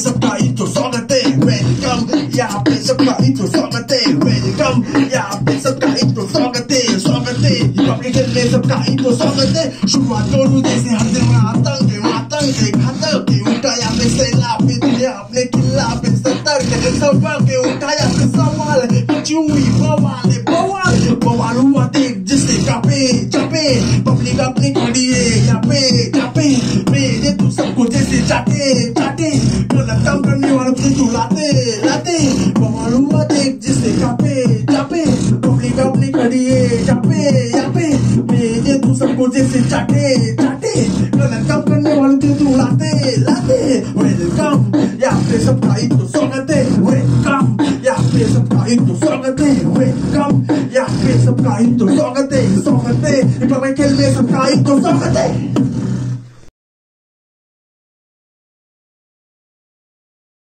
It's a party to song a day, ready come. Yeah, it's a party to song a day, ready come. Yeah, it's a party to song a day, song a day. You probably get this a party to song a day. Shoot my door to this, and they want to give my tongue, they got up, they would die. I say, laugh it, they are making laugh. It's the dark, it's a bug, they would die. I say, someone, but you, we, Bawalu, I think, just say, Jape, Jape, public, public, Jape, Jape, made it to some good, just say, Jate, Jate. Late, late, Bawalu, I think, just say, Jape, Jape, public, public, Jape, Jape, made it to some good, just say, Jate, Jate, Late, Late, welcome, yeah, play some time to song a day, welcome, yeah, play some time to song a day, welcome, yeah, play some time to song a day, song a day, if I make it, play some time to song a day.